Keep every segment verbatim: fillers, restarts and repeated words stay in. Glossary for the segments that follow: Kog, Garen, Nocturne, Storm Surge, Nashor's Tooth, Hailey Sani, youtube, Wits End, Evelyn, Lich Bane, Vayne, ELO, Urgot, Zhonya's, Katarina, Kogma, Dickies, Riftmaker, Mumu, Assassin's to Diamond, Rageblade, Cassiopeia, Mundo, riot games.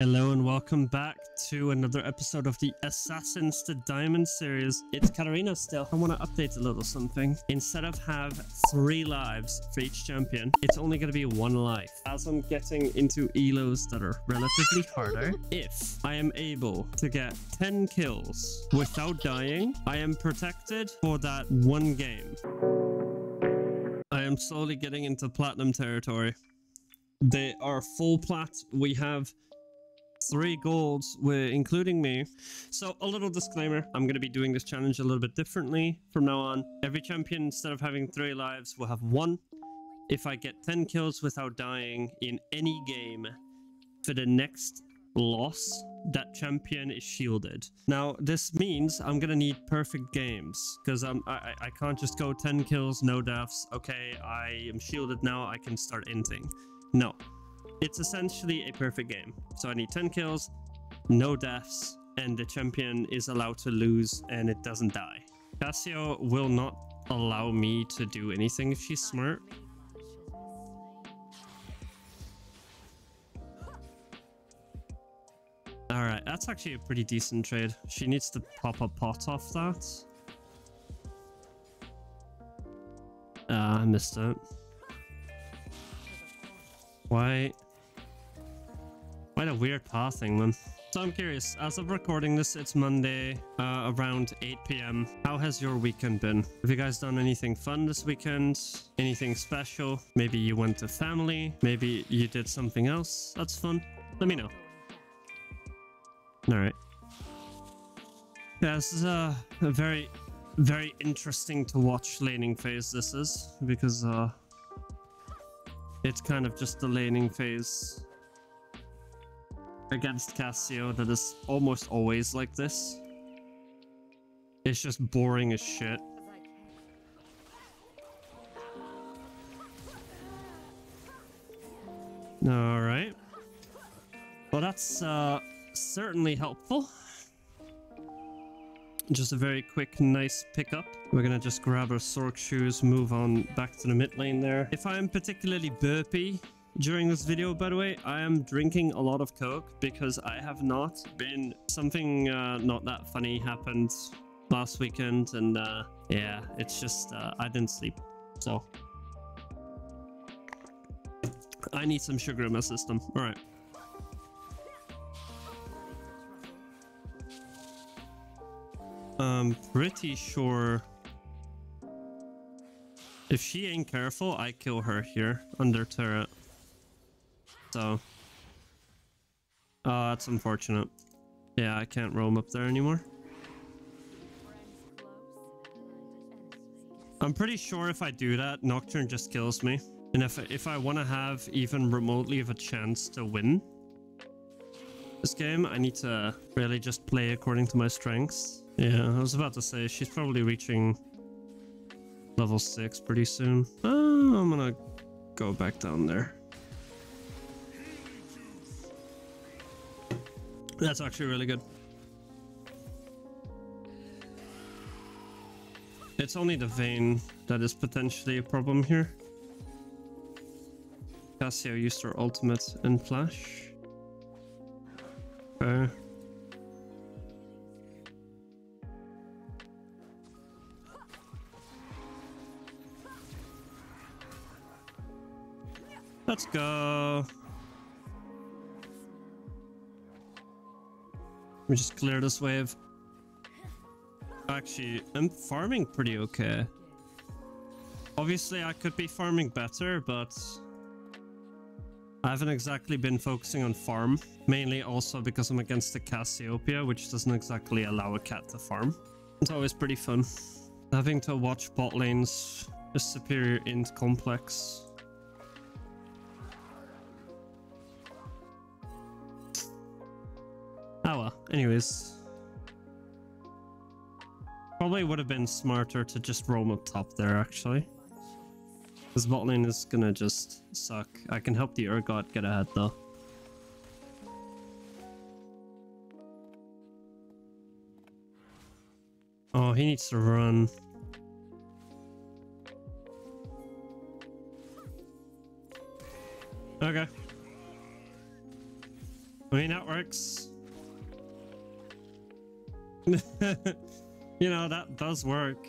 Hello and welcome back to another episode of the Assassin's to Diamond series. It's Katarina still. I want to update a little something. Instead of have three lives for each champion, it's only going to be one life. As I'm getting into E L Os that are relatively harder, if I am able to get ten kills without dying, I am protected for that one game. I am slowly getting into platinum territory. They are full plat. We have three golds, we're including me. So a little disclaimer, I'm going to be doing this challenge a little bit differently from now on. Every champion, instead of having three lives, will have one. If I get ten kills without dying in any game, for the next loss, that champion is shielded. Now, this means I'm going to need perfect games, because I, I can't just go ten kills, no deaths. Okay, I am shielded now, I can start inting. No. It's essentially a perfect game. So I need ten kills, no deaths, and the champion is allowed to lose and it doesn't die. Cassio will not allow me to do anything if she's smart. Alright, that's actually a pretty decent trade. She needs to pop a pot off that. Ah, uh, I missed it. Why... Quite a weird path thing, man. So I'm curious, as of recording this, it's Monday uh, around eight p m How has your weekend been? Have you guys done anything fun this weekend? Anything special? Maybe you went to family? Maybe you did something else that's fun? Let me know. Alright. Yeah, this is a, a very, very interesting to watch laning phase this is. Because uh, it's kind of just the laning phase against Cassio that is almost always like this. It's just boring as shit. Alright. Well, that's uh, certainly helpful. Just a very quick, nice pickup. We're gonna just grab our Sorc shoes, move on back to the mid lane there. If I'm particularly burpy during this video, by the way, I am drinking a lot of Kog because I have not been... Something uh, not that funny happened last weekend and uh, yeah, it's just uh, I didn't sleep. So I need some sugar in my system. All right. I'm pretty sure if she ain't careful, I kill her here under turret. So, uh, that's unfortunate. Yeah, I can't roam up there anymore. I'm pretty sure if I do that, Nocturne just kills me. And if, if I want to have even remotely of a chance to win this game, I need to really just play according to my strengths. Yeah, I was about to say, she's probably reaching level six pretty soon. Oh, I'm gonna go back down there. That's actually really good. It's only the Vayne that is potentially a problem here. Cassio used her ultimate and flash. Okay. Let's go. We just clear this wave. Actually, I'm farming pretty okay. Obviously, I could be farming better, but I haven't exactly been focusing on farm. Mainly also because I'm against the Cassiopeia, which doesn't exactly allow a cat to farm. It's always pretty fun. Having to watch bot lanes is superior int complex. Oh well, anyways. Probably would have been smarter to just roam up top there, actually. This bot lane is gonna just suck. I can help the Urgot get ahead, though. Oh, he needs to run. Okay. I mean, that works. You know, that does work.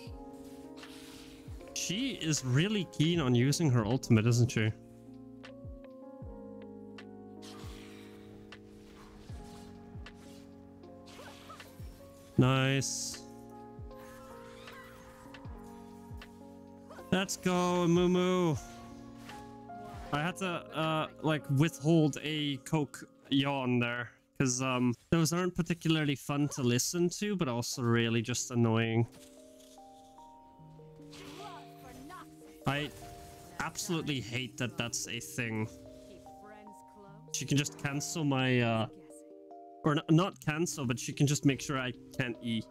She is really keen on using her ultimate, isn't she? Nice. Let's go, Mumu. I had to, uh, like, withhold a Coke yawn there. Because, um, those aren't particularly fun to listen to, but also really just annoying. I absolutely hate that that's a thing. She can just cancel my, uh... or not cancel, but she can just make sure I can't E.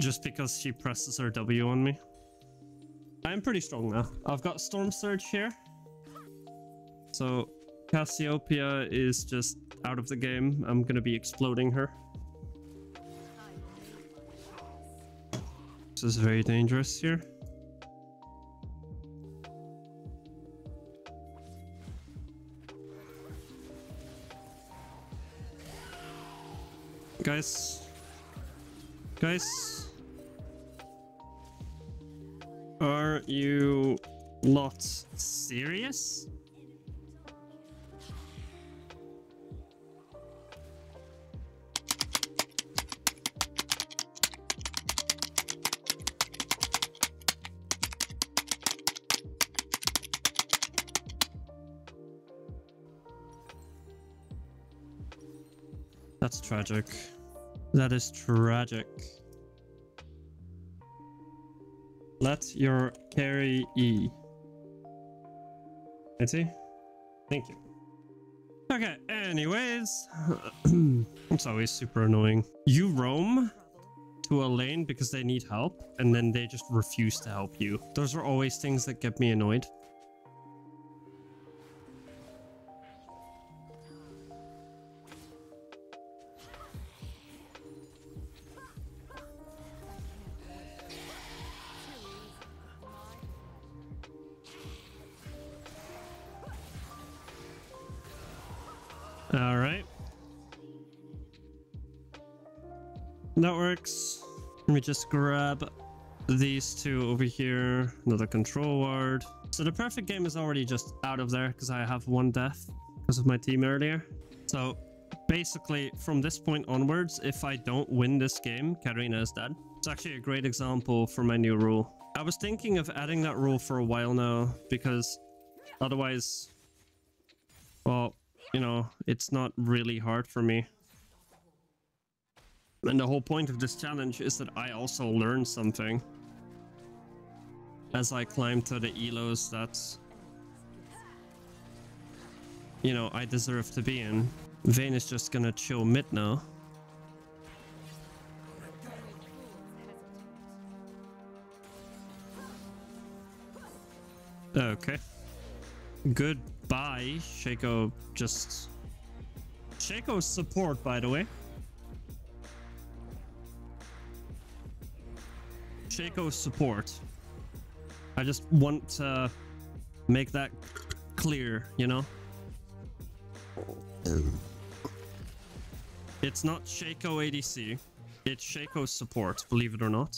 Just because she presses her W on me. I'm pretty strong now. I've got Storm Surge here. So Cassiopeia is just out of the game. I'm gonna be exploding her. This is very dangerous here. Guys. Guys. Are you not serious? That's tragic. That is tragic. Let your carry E. Let's see. Thank you. Okay, anyways. It's always super annoying. You roam to a lane because they need help, and then they just refuse to help you. Those are always things that get me annoyed. All right. That works. Let me just grab these two over here. Another control ward. So the perfect game is already just out of there because I have one death because of my team earlier. So basically from this point onwards, if I don't win this game, Katarina is dead. It's actually a great example for my new rule. I was thinking of adding that rule for a while now because otherwise, well, you know, it's not really hard for me. And the whole point of this challenge is that I also learn something as I climb to the elos that's, you know, I deserve to be in. Vayne is just gonna chill mid now. Okay. Good. Bye, Shaco. Just Shaco's support, by the way. Shaco's support. I just want to make that clear, you know. It's not Shaco A D C. It's Shaco's support. Believe it or not.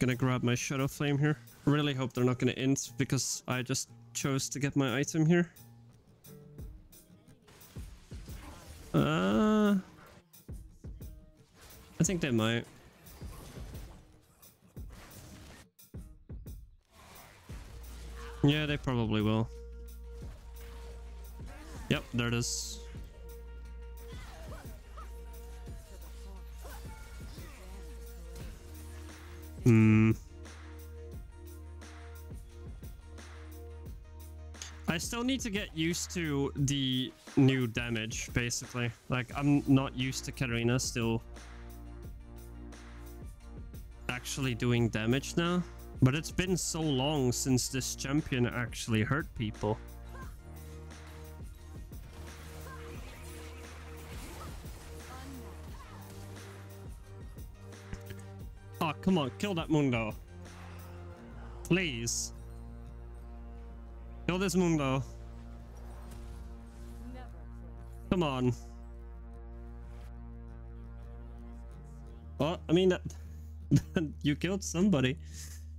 Gonna grab my Shadow Flame here. Really hope they're not gonna int because I just chose to get my item here. Uh, I think they might. Yeah, they probably will. Yep, there it is. Hmm. I still need to get used to the new damage, basically. Like, I'm not used to Katarina still actually doing damage now. But it's been so long since this champion actually hurt people. Oh, come on, kill that Mundo. Please. Kill this Mundo. Come on. Well, I mean, that, you killed somebody.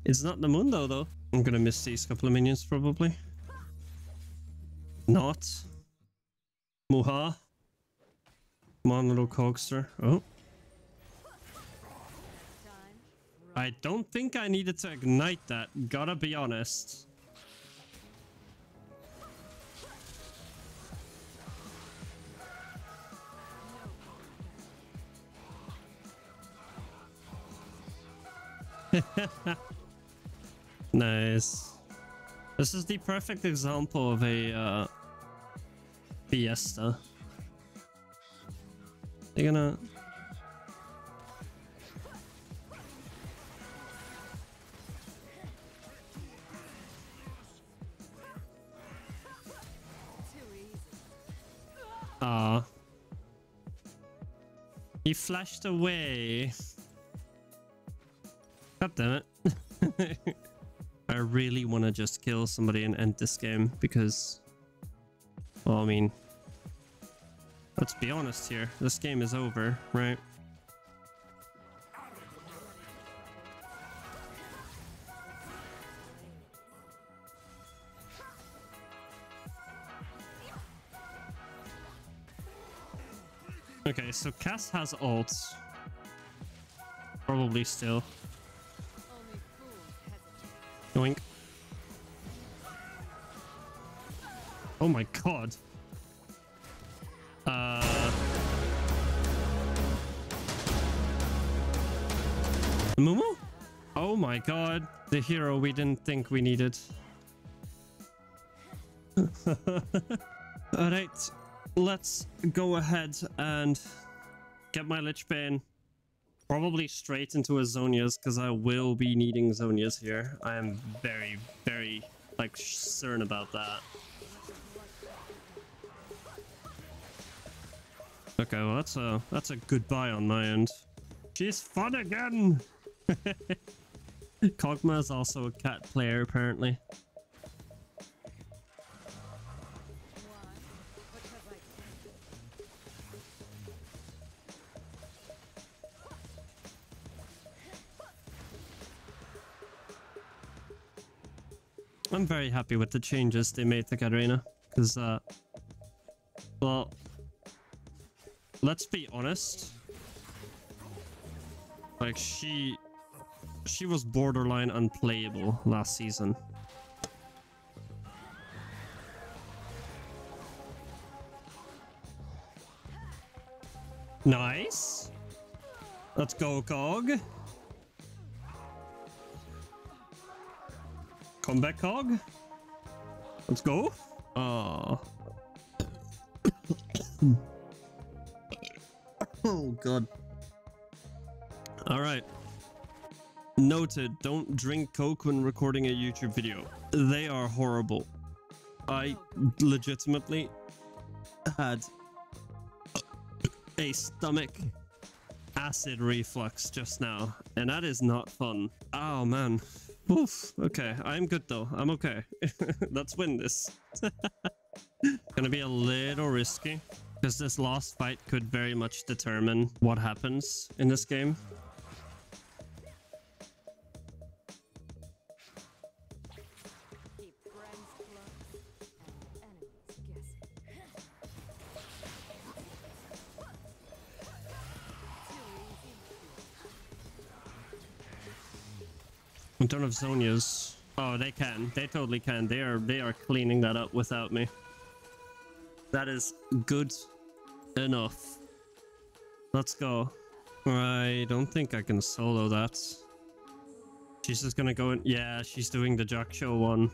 It's not the Mundo, though. I'm gonna miss these couple of minions, probably. Not. Muha. Come on, little Kogster. Oh. I don't think I needed to ignite that, gotta be honest. Nice. This is the perfect example of a uh, fiesta. They're gonna... Ah, he flashed away. God damn it. I really want to just kill somebody and end this game because, well, I mean, let's be honest here. This game is over, right? Okay, so Cass has ults. Probably still. Yoink. Oh my god. Uh, Mumu? Oh my god. The hero we didn't think we needed. Alright. Let's go ahead and get my Lich Bane. Probably straight into a Zhonya's, because I will be needing Zhonya's here. I am very, very, like, certain about that. Okay, well, that's a, that's a goodbye on my end. She's fun again! Kogma is also a cat player, apparently. I'm very happy with the changes they made to Katarina, because, uh, well, let's be honest, like, she, she was borderline unplayable last season. Nice! Let's go, Kog! Come back, Kog. Let's go. Oh. Oh, God. All right. Noted, don't drink Coke when recording a YouTube video. They are horrible. I legitimately had a stomach acid reflux just now, and that is not fun. Oh, man. Oof. Okay, I'm good though. I'm okay. Let's win this. Gonna be a little risky, because this last fight could very much determine what happens in this game. I don't have Zhonya's. Oh, they can. They totally can. They are they are cleaning that up without me. That is good enough. Let's go. I don't think I can solo that. She's just gonna go in. Yeah, she's doing the Jack Show one.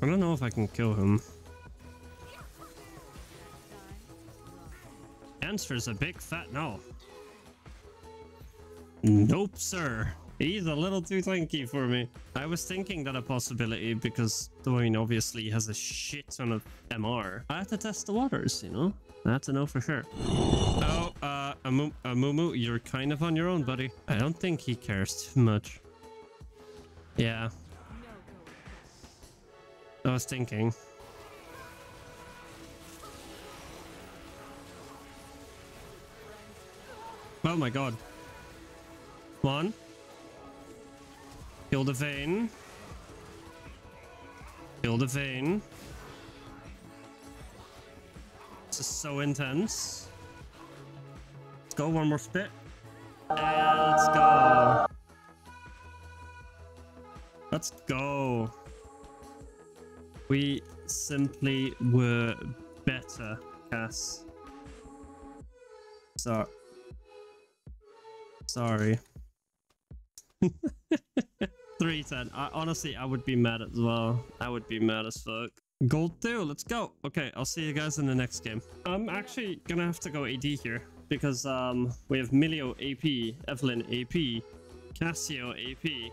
I don't know if I can kill him. Answer is a big fat no. Nope, sir. He's a little too tanky for me. I was thinking that a possibility because Dwayne obviously has a shit ton of M R. I had to test the waters, you know? I had to know for sure. Oh, uh, Amu Amumu, you're kind of on your own, buddy. I don't think he cares too much. Yeah. I was thinking. Oh my god. Come on. Kill the Vayne. Kill the Vayne. This is so intense. Let's go, one more spit. And let's go. Let's go. We simply were better, Cass. So sorry. three ten. I, honestly, I would be mad as well. I would be mad as fuck. Gold two. Let's go. Okay, I'll see you guys in the next game. I'm actually gonna have to go A D here because um we have Milio A P, Evelyn A P, Cassio A P,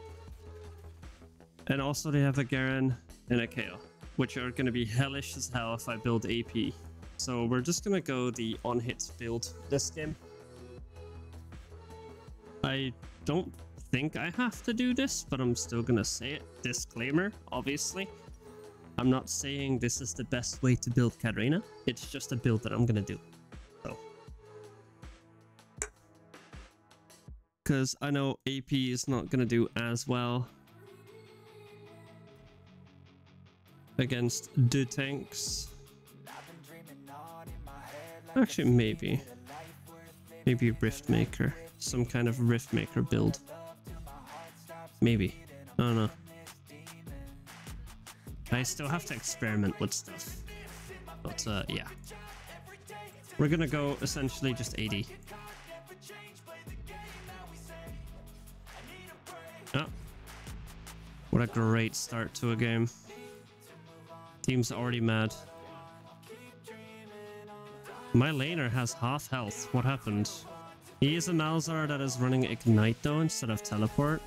and also they have a Garen and a Kayle, which are going to be hellish as hell if I build A P. So we're just going to go the on-hit build this game. I don't think I have to do this, but I'm still going to say it. Disclaimer, obviously. I'm not saying this is the best way to build Katarina. It's just a build that I'm going to do. So, because I know A P is not going to do as well against the tanks. Actually, maybe. Maybe Riftmaker. Some kind of Riftmaker build. Maybe. I don't know. I still have to experiment with stuff. But, uh, yeah. We're gonna go essentially just A D. Oh. What a great start to a game. Team's already mad. My laner has half health. What happened? He is a Malzahar that is running Ignite though instead of Teleport.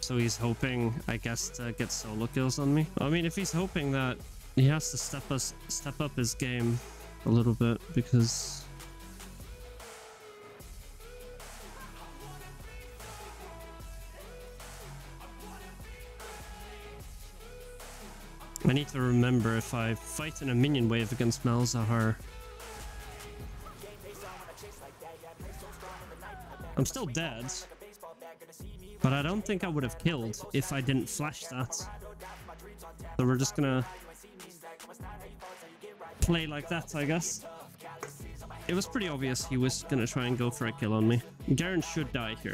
So he's hoping, I guess, to get solo kills on me. I mean, if he's hoping that, he has to step us, step up his game a little bit because... I need to remember if I fight in a minion wave against Malzahar. I'm still dead, but I don't think I would have killed if I didn't flash that. So we're just gonna play like that, I guess. It was pretty obvious he was gonna try and go for a kill on me. Garen should die here.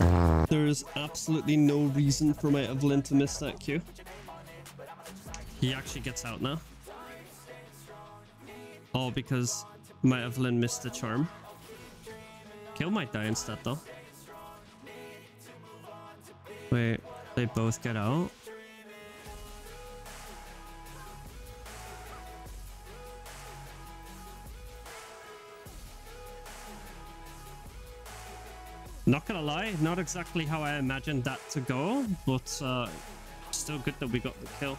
There is absolutely no reason for my Evelyn to miss that Q. He actually gets out now. All because my Evelyn missed the charm. Kayle might die instead though. Wait, they both get out? Not gonna lie, not exactly how I imagined that to go, but uh, still good that we got the kill.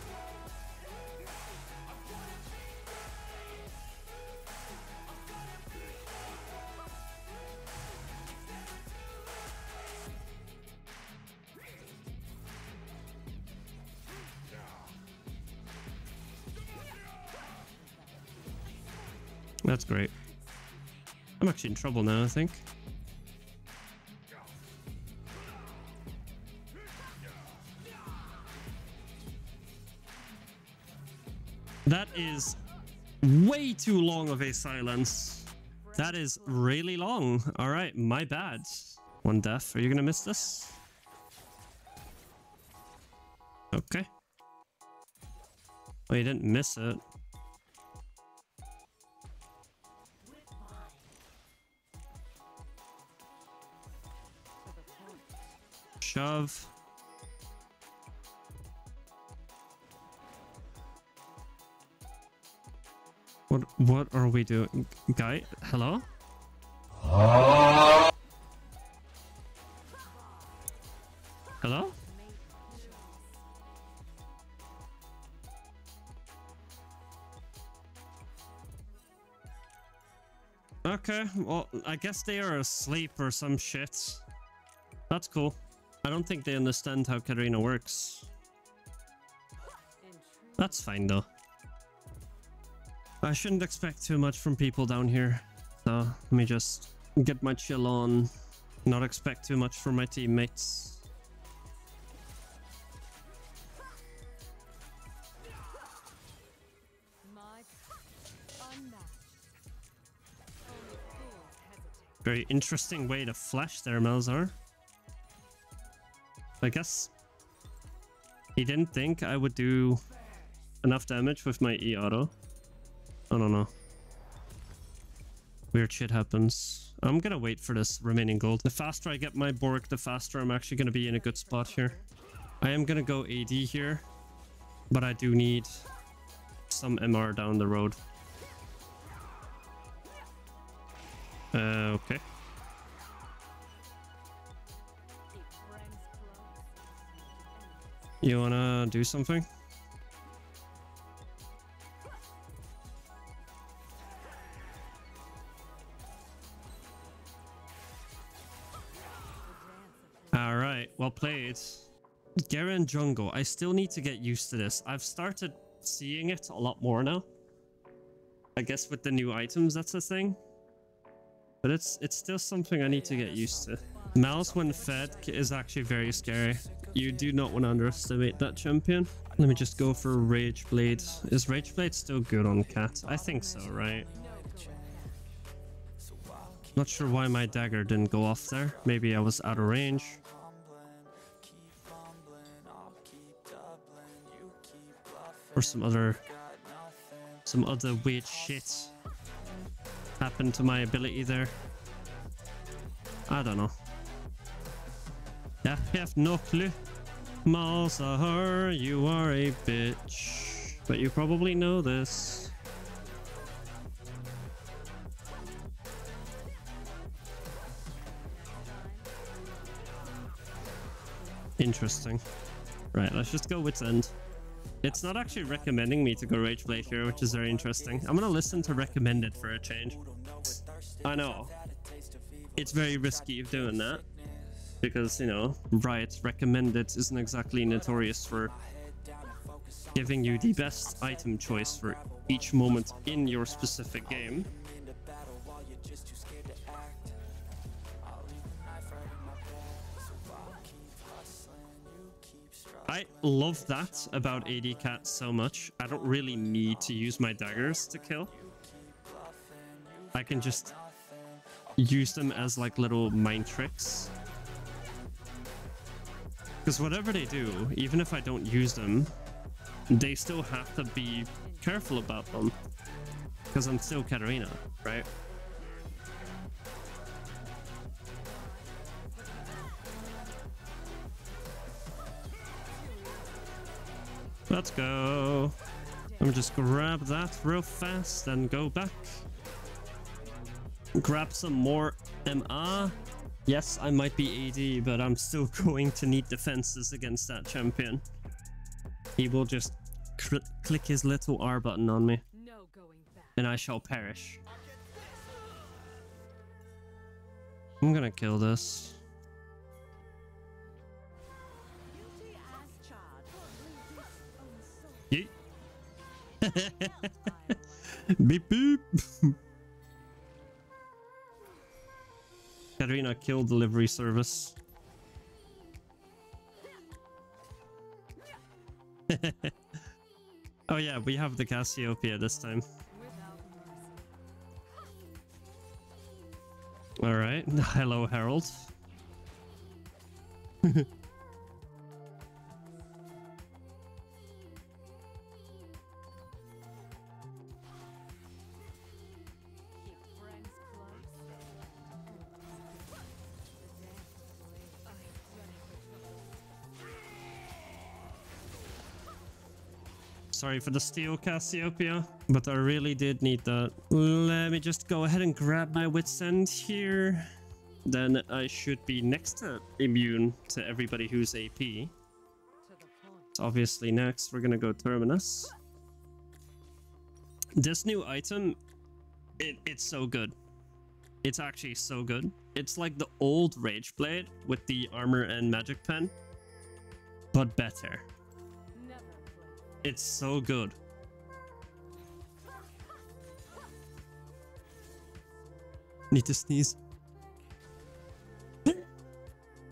That's great. I'm actually in trouble now, I think. That is way too long of a silence. That is really long. All right, my bad. One death. Are you going to miss this? Okay. Well, you didn't miss it. Shove. What what are we doing? Guy, hello? Hello? Okay, well, I guess they are asleep or some shit. That's cool. I don't think they understand how Katarina works. That's fine though. I shouldn't expect too much from people down here. So let me just get my chill on, not expect too much from my teammates. Very interesting way to flash there, Malzahar. I guess he didn't think I would do enough damage with my E-auto. I don't know. Weird shit happens. I'm gonna wait for this remaining gold. The faster I get my Bork, the faster I'm actually gonna be in a good spot here. I am gonna go A D here, but I do need some M R down the road. Uh, okay. You wanna do something? Alright, well played. Garen jungle. I still need to get used to this. I've started seeing it a lot more now. I guess with the new items, that's the thing. But it's it's still something I need to get used to. Malz when fed is actually very scary. You do not want to underestimate that champion. Let me just go for Rageblade. Is Rageblade still good on Cat? I think so, right? Not sure why my dagger didn't go off there. Maybe I was out of range. Or some other... some other weird shit happened to my ability there. I don't know. I have no clue. Malzahar, you are a bitch. But you probably know this. Interesting. Right, let's just go Wits End. It's not actually recommending me to go Rageblade here, which is very interesting. I'm gonna listen to recommended for a change. I know. It's very risky of doing that. Because, you know, Riot's recommended isn't exactly notorious for giving you the best item choice for each moment in your specific game. I love that about A D Cat so much. I don't really need to use my daggers to kill. I can just use them as like little mind tricks. Because whatever they do, even if I don't use them, they still have to be careful about them. Because I'm still Katarina, right? Let's go. Let me just grab that real fast and go back. Grab some more M R. Yes, I might be A D, but I'm still going to need defenses against that champion. He will just cl click his little R button on me. No going back. And I shall perish. I'm gonna kill this. Beep beep. Katarina kill delivery service. Oh yeah, we have the Cassiopeia this time. All right, hello Harold. Sorry for the steal, Cassiopeia, but I really did need that. Let me just go ahead and grab my Wits End here. Then I should be next to immune to everybody who's A P. So obviously next we're gonna go Terminus. This new item, it, it's so good. It's actually so good. It's like the old Rageblade with the armor and magic pen, but better. It's so good. Need to sneeze.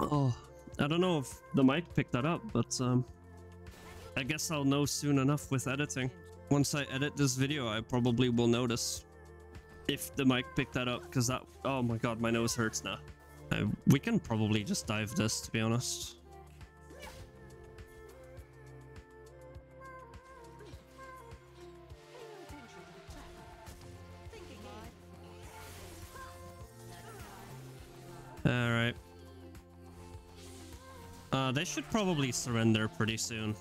Oh, I don't know if the mic picked that up, but um, I guess I'll know soon enough with editing. Once I edit this video, I probably will notice if the mic picked that up, because that... Oh my god, my nose hurts now. Uh, we can probably just dive this, to be honest. Alright. Uh, they should probably surrender pretty soon,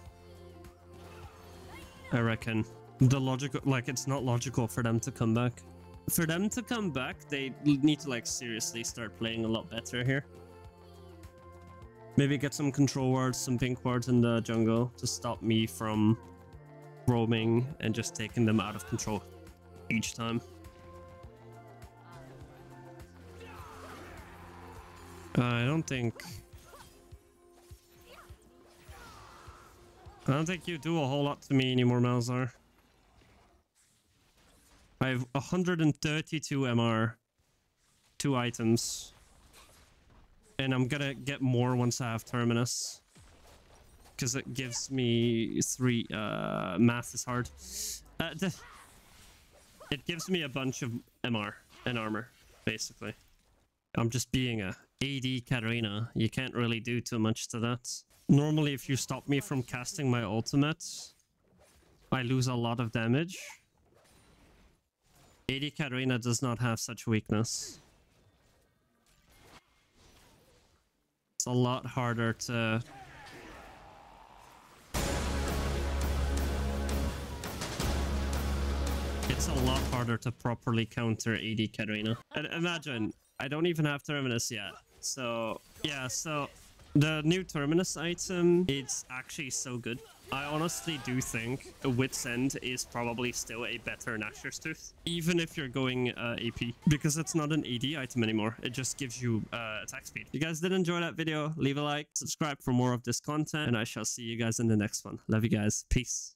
I reckon. The logical... Like, it's not logical for them to come back. For them to come back, they need to, like, seriously start playing a lot better here. Maybe get some control wards, some pink wards in the jungle to stop me from roaming and just taking them out of control each time. Uh, I don't think... I don't think you do a whole lot to me anymore, Malzahar. I have one hundred thirty-two M R, two items, and I'm gonna get more once I have Terminus, because it gives me three, uh, math is hard. Uh, it gives me a bunch of M R and armor, basically. I'm just being a A D Katarina. You can't really do too much to that. Normally, if you stop me from casting my ultimate, I lose a lot of damage. A D Katarina does not have such weakness. It's a lot harder to... It's a lot harder to properly counter A D Katarina. And imagine, I don't even have Terminus yet. So, yeah, so... The new Terminus item, it's actually so good. I honestly do think Wits End is probably still a better Nashor's Tooth, even if you're going uh, A P, because it's not an A D item anymore. It just gives you uh, attack speed. If you guys did enjoy that video, leave a like, subscribe for more of this content, and I shall see you guys in the next one. Love you guys. Peace.